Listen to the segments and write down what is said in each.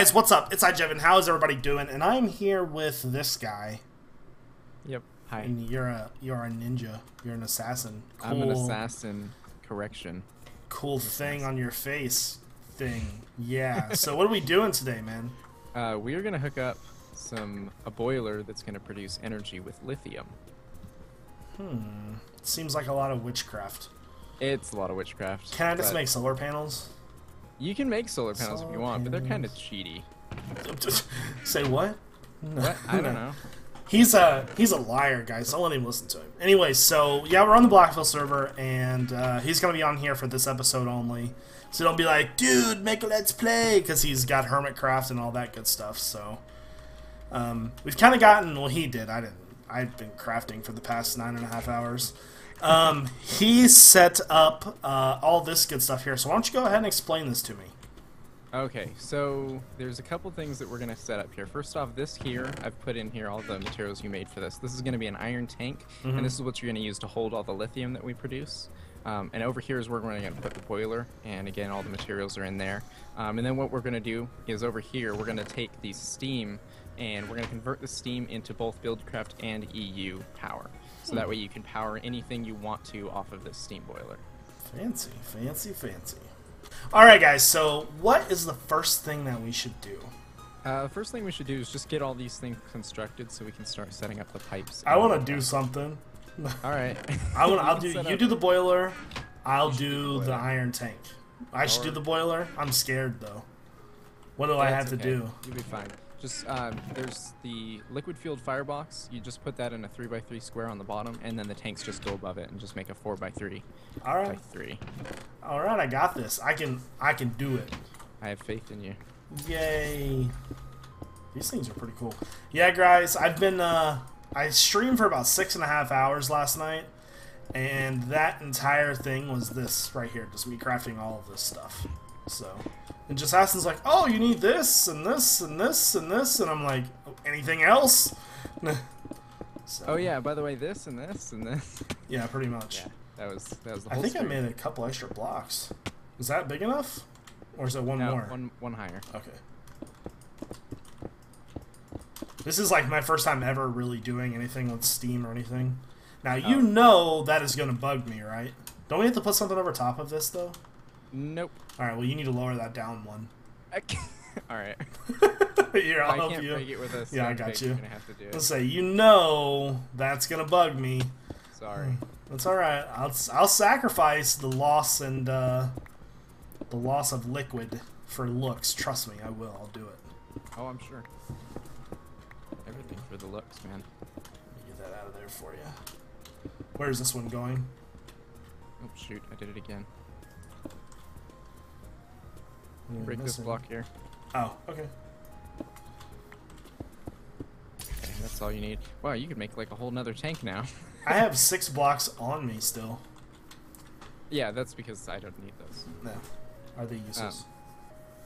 guys, what's up? It's iJevin. How is everybody doing? And I'm here with this guy. Yep. Hi. And you're a ninja. You're an assassin. Cool. I'm an assassin. Correction. Cool thing on your face. Thing. Yeah. So what are we doing today, man? We are gonna hook up a boiler that's gonna produce energy with lithium. Hmm. Seems like a lot of witchcraft. It's a lot of witchcraft. Can I just make solar panels? You can make solar panels if you want, but they're kind of cheaty. Say what? What? I don't know. He's a liar, guys. Don't let him listen to him. Anyway, so yeah, we're on the Blackville server, and he's gonna be on here for this episode only. So don't be like, dude, make a let's play, because he's got hermit craft and all that good stuff. So we've kind of gotten. Well, he did. I didn't. I've been crafting for the past 9.5 hours. He set up all this good stuff here, so why don't you go ahead and explain this to me? Okay, so there's a couple things that we're going to set up here. First off, this here, I've put in here all the materials you made for this. This is going to be an iron tank, and this is what you're going to use to hold all the lithium that we produce. And over here is where we're going to put the boiler, and again, all the materials are in there. And then what we're going to do is over here, we're going to take the steam, and we're going to convert the steam into both Buildcraft and EU power. So that way you can power anything you want to off of this steam boiler. Fancy, fancy, fancy. Alright guys, so what is the first thing that we should do? The first thing we should do is just get all these things constructed so we can start setting up the pipes. I want to do something. Alright. You do the boiler, I'll do the iron tank. I should do the boiler. I'm scared though. What do I have to do? You'll be fine. Just, there's the liquid fueled firebox. You just put that in a 3x3 square on the bottom, and then the tanks just go above it and just make a 4x3. All right. All right, I got this. I can do it. I have faith in you. Yay! These things are pretty cool. Yeah, guys, I've been I streamed for about 6.5 hours last night, and that entire thing was this right here, just me crafting all of this stuff. So, and just Assassin's like, oh, you need this, and this, and this, and this, and I'm like, oh, anything else? So, oh yeah, by the way, this, and this, and this. Yeah, pretty much. Yeah, that was the whole stream. I made a couple extra blocks. Is that big enough? Or is it one more? One higher. Okay. This is like my first time ever really doing anything with steam or anything. Now, you know that is going to bug me, right? Don't we have to put something over top of this, though? Nope. Alright, well you need to lower that down one. Alright. Here, I'll help you. Yeah, I got you. Let's say, you know, that's gonna bug me. Sorry. That's alright. I'll sacrifice the loss and, the loss of liquid for looks. Trust me, I will. I'll do it. Oh, I'm sure. Everything for the looks, man. Let me get that out of there for you. Where's this one going? Oh, shoot. I did it again. Break this block here. Oh, okay. And that's all you need. Wow, you could make like a whole nother tank now. I have 6 blocks on me still. Yeah, that's because I don't need those. No. Are they useless?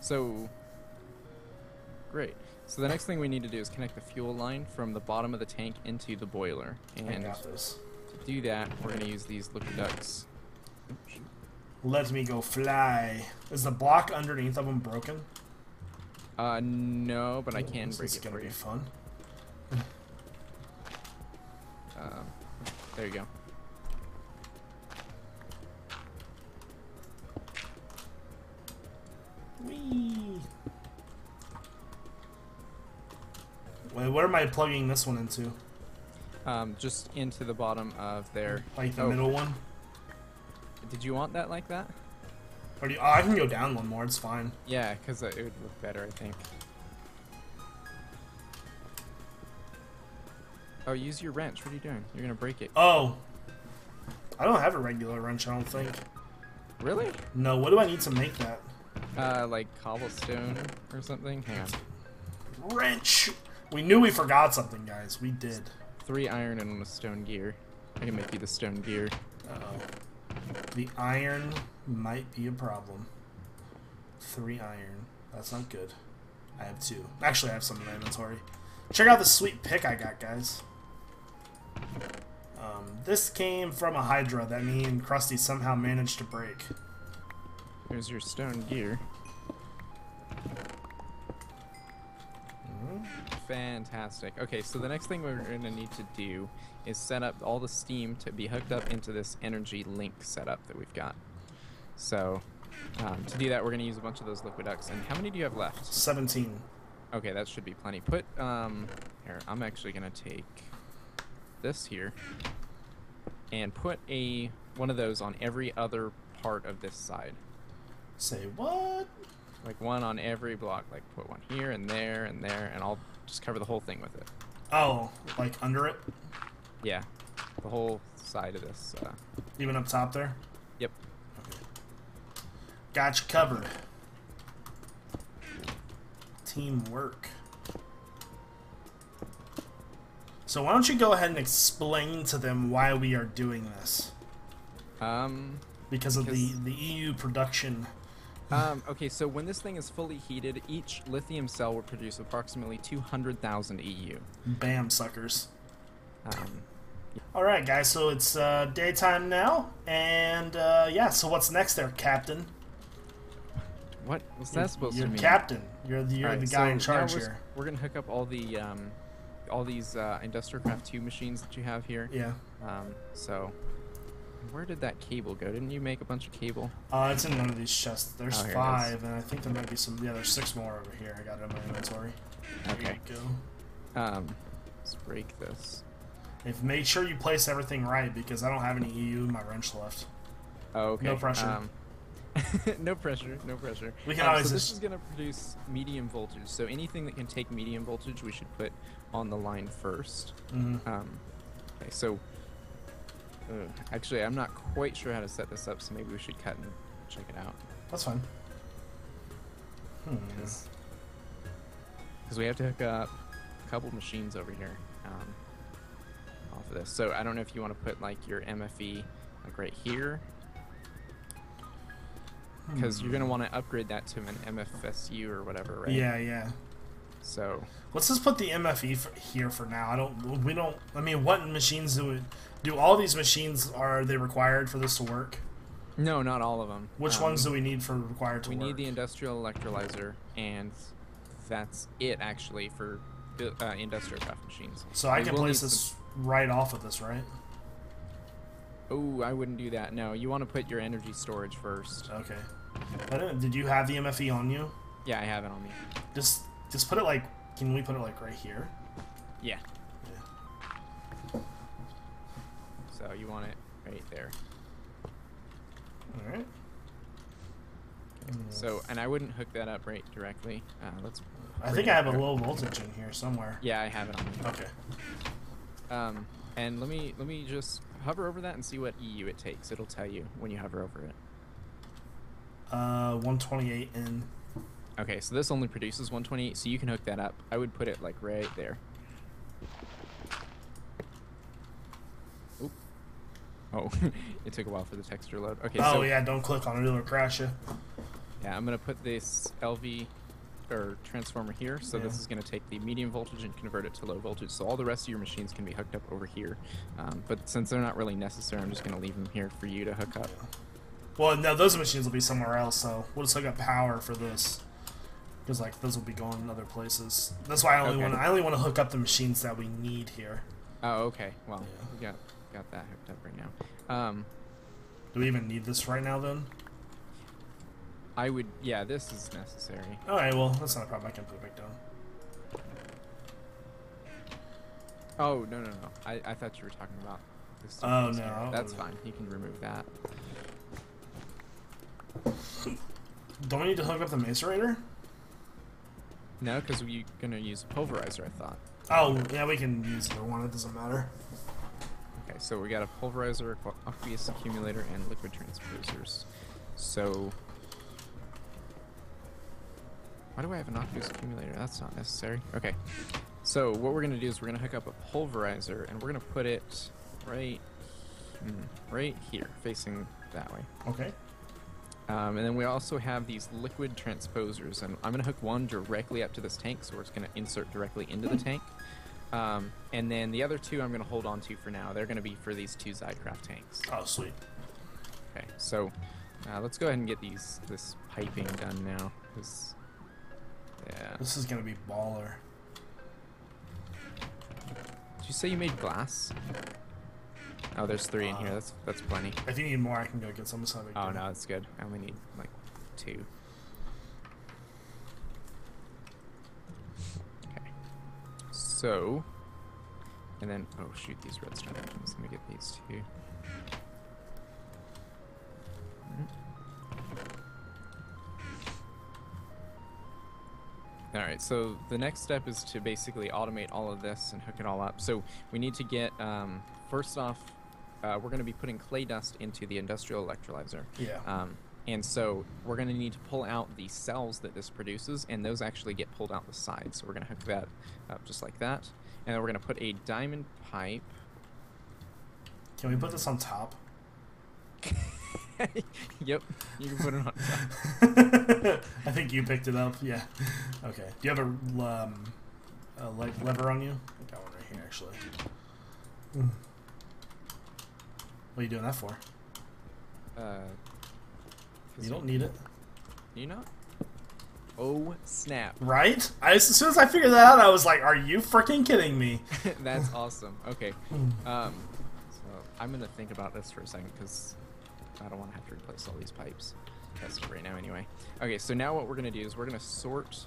So, great. So the next thing we need to do is connect the fuel line from the bottom of the tank into the boiler. And to do that, we're going to use these liquid ducts. Oops. Let me go fly. Is the block underneath of them broken? No, but I can break it for you. This is gonna be fun. There you go. Whee! Wait, where am I plugging this one into? Just into the bottom of their... Like the middle one? Did you want that like that? Or do you, I can go down one more, it's fine. Yeah, because it would look better, I think. Oh, use your wrench. What are you doing? You're going to break it. Oh. I don't have a regular wrench, I don't think. Really? No, what do I need to make that? Like cobblestone or something? Hang on. Wrench! We knew we forgot something, guys. We did. 3 iron and a stone gear. I can make you the stone gear. Uh-oh. The iron might be a problem. 3 iron. That's not good. I have 2. Actually, I have some in my inventory. Check out the sweet pick I got, guys. This came from a Hydra that me and Krusty somehow managed to break. Here's your stone gear. Fantastic. Okay, so the next thing we're going to need to do is set up all the steam to be hooked up into this energy link setup that we've got. So to do that, we're going to use a bunch of those liquid ducts. And how many do you have left? 17. Okay, that should be plenty. Put here. I'm actually going to take this here and put one of those on every other part of this side. Say what? Like one on every block. Like put one here and there and there, and I'll just cover the whole thing with it. Oh, like under it? Yeah, the whole side of this. Even up top there? Yep. Okay. Got you covered. Teamwork. So why don't you go ahead and explain to them why we are doing this? Because of the EU production. Okay, so when this thing is fully heated, each lithium cell will produce approximately 200,000 EU. Bam, suckers. Yeah. Alright, guys, so it's daytime now, and yeah, so what's next there, Captain? What was that supposed to mean? You're Captain. You're the guy in charge here. We're going to hook up all the... all these Industrialcraft 2 machines that you have here. Yeah. So, where did that cable go? Didn't you make a bunch of cable? It's in one of these chests. There's 5, and I think there might be some. Yeah, there's 6 more over here. I got it in my inventory. Okay. There you go. Let's break this. If make sure you place everything right, because I don't have any EU in my wrench left. Oh, okay. No pressure. No pressure, no pressure. We can so this is going to produce medium voltage, so anything that can take medium voltage we should put on the line first. Mm-hmm. Okay, so actually I'm not quite sure how to set this up, so maybe we should cut and check it out. That's fine. Because we have to hook up a couple machines over here off of this. So I don't know if you want to put like your MFE like right here, because you're going to want to upgrade that to an MFSU or whatever, right? Yeah, yeah. So let's just put the MFE here for now. I mean, what machines do all these machines, are they required for this to work? No, not all of them. Which ones do we need for required to work? We need the industrial electrolyzer, and that's it actually for Industrialcraft machines. So I can place this right off of this, right? Oh, I wouldn't do that. No, you want to put your energy storage first. Okay. Did you have the MFE on you? Yeah, I have it on me. Just put it like. Can we put it like right here? Yeah. Yeah. So you want it right there. All right. Okay. So, and I wouldn't hook that up right directly. Let's. I think I have a low voltage in here somewhere. Yeah, I have it on me. Okay. And let me just hover over that and see what EU it takes. It'll tell you when you hover over it. 128 in. Okay, so this only produces 128, so you can hook that up. I would put it like right there. Oop. Oh, it took a while for the texture load. Okay. Oh so, yeah, don't click on it; it'll crash you. Yeah, I'm gonna put this LV or transformer here, so yeah. This is going to take the medium voltage and convert it to low voltage, so all the rest of your machines can be hooked up over here, but since they're not really necessary, I'm just going to leave them here for you to hook up. Well, no, those machines will be somewhere else, so we'll just hook up power for this, because like those will be going other places. That's why I only want to hook up the machines that we need here. Oh, okay. Well, yeah. We got that hooked up right now. Do we even need this right now then? I would, yeah, this is necessary. Alright, well, that's not a problem. I can put it back down. Oh, no, no, no. I thought you were talking about this. Oh, no. That's fine. You can remove that. Don't we need to hook up the macerator? No, because we're going to use a pulverizer, I thought. Oh, yeah, we can use either one. It doesn't matter. Okay, so we got a pulverizer, aqueous accumulator, and liquid transposers. So... why do I have an aqueous accumulator? That's not necessary. Okay. So what we're going to do is we're going to hook up a pulverizer, and we're going to put it right here, facing that way. Okay. And then we also have these liquid transposers, and I'm going to hook one directly up to this tank, so it's going to insert directly into the tank. And then the other two I'm going to hold on to for now. They're going to be for these two Zycraft tanks. Oh, sweet. Okay. So let's go ahead and get this piping done now. Yeah. This is gonna be baller. Did you say you made glass? Oh, there's three in here. That's plenty. If you need more, I can go get some of something. Oh, no, it's good. I only need, like, two. Okay. So... and then... oh, shoot, these redstone engines. Let me get these two. Alright, so the next step is to basically automate all of this and hook it all up. So we need to get... first off, we're going to be putting clay dust into the industrial electrolyzer. Yeah. And so we're going to need to pull out the cells that this produces, and those actually get pulled out the side. So we're going to hook that up just like that. And then we're going to put a diamond pipe. Can we put this on top? Yep, you can put it on top. I think you picked it up, yeah. Okay. Do you have a lever on you? I got one right here, actually. Mm. What are you doing that for? You don't need it. Do you not? Oh, snap. Right? As soon as I figured that out, I was like, are you freaking kidding me? That's awesome. Okay. So I'm going to think about this for a second because I don't want to have to replace all these pipes. That's it right now anyway. Okay, so now what we're going to do is we're going to sort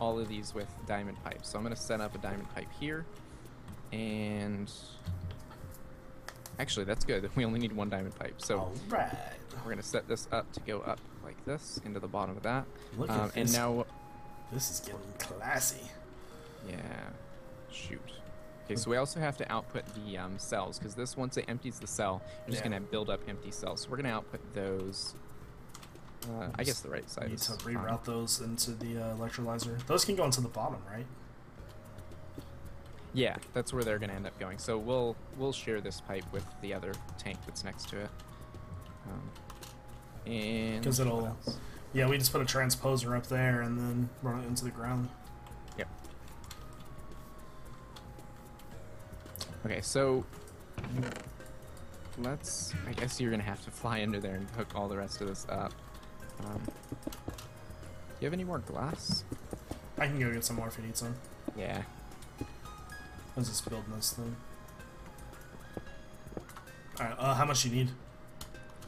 all of these with diamond pipes. So I'm going to set up a diamond pipe here. And... actually, that's good. We only need one diamond pipe. So All right, we're going to set this up to go up like this, into the bottom of that. Look at this. And now... this is getting classy. Yeah. Shoot. Okay, so we also have to output the cells, because this, once it empties the cell, it's just going to build up empty cells. So we're going to output those... I guess the right side. Need to reroute those into the electrolyzer. Those can go into the bottom, right? Yeah, that's where they're going to end up going. So we'll share this pipe with the other tank that's next to it. And because it'll, yeah, we just put a transposer up there and then run it into the ground. Yep. Okay, so let's. I guess you're going to have to fly under there and hook all the rest of this up. Do you have any more glass? I can go get some more if you need some. Yeah. I was just building this thing. Alright, how much do you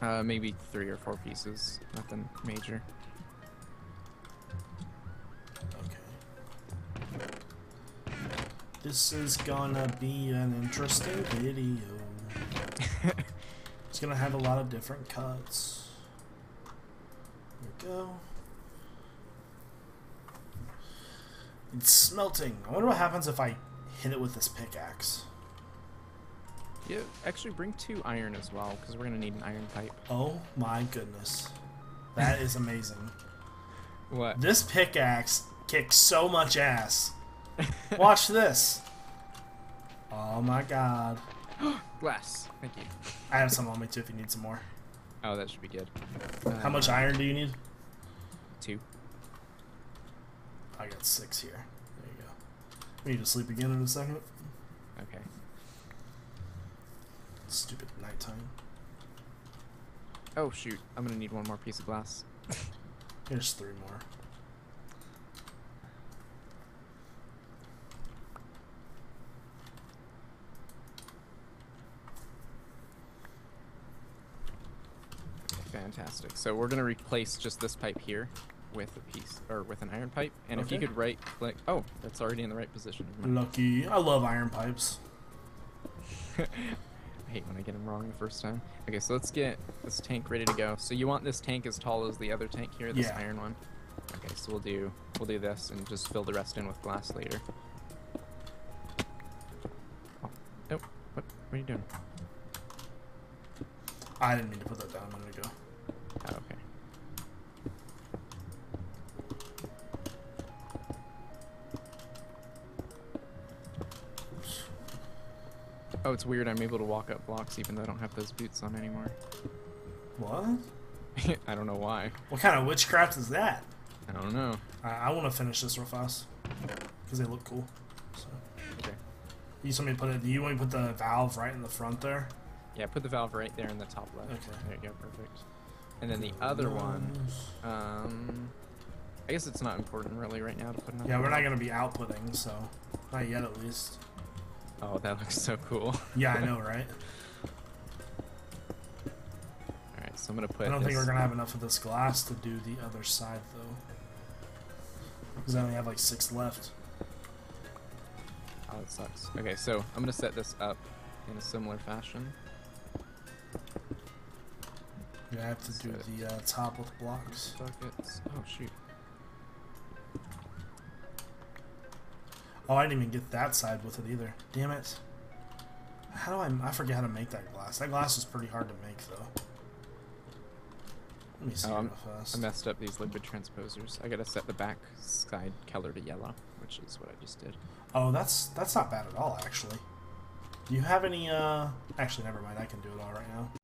need? Maybe 3 or 4 pieces. Nothing major. Okay. This is gonna be an interesting video. It's gonna have a lot of different cuts. There we go. It's smelting. I wonder what happens if I hit it with this pickaxe. Yeah, actually bring 2 iron as well, because we're going to need an iron pipe. Oh my goodness. That is amazing. What? This pickaxe kicks so much ass. Watch this. Oh my god. Glass. Thank you. I have some on me too if you need some more. Oh, that should be good. How much iron do you need? 2. I got 6 here. We need to sleep again in a second. Okay. Stupid nighttime. Oh shoot! I'm gonna need one more piece of glass. Here's 3 more. Fantastic. So we're gonna replace just this pipe here with a piece, or with an iron pipe, and okay. If you could right click, oh, that's already in the right position. Lucky. I love iron pipes. I hate when I get them wrong the first time. Okay, so let's get this tank ready to go. So you want this tank as tall as the other tank here, this iron one. Okay, so we'll do this and just fill the rest in with glass later. Oh, nope. What are you doing? I didn't mean to put that down a minute ago. Oh, okay. Oh, it's weird. I'm able to walk up blocks even though I don't have those boots on anymore. What? I don't know why. What kind of witchcraft is that? I don't know. I want to finish this real fast because they look cool. So. Okay. You want me to put it? Do you want me to put the valve right in the front there? Yeah, put the valve right there in the top left. Okay. There you go. Perfect. And then the other one. I guess it's not important really right now to put another. Yeah, we're not gonna be outputting, so not yet at least. Oh, that looks so cool. Yeah, I know, right? Alright, so I'm going to put I don't think we're going to have enough of this glass to do the other side, though. Because I only have like 6 left. Oh, that sucks. Okay, so I'm going to set this up in a similar fashion. Yeah, I have to do the top with blocks. Buckets. Oh, shoot. Oh, I didn't even get that side with it either. Damn it. How do I forget how to make that glass. That glass is pretty hard to make, though. Let me see I messed up these liquid transposers. I gotta set the back side color to yellow, which is what I just did. Oh, that's not bad at all, actually. Do you have any, actually, never mind. I can do it all right now.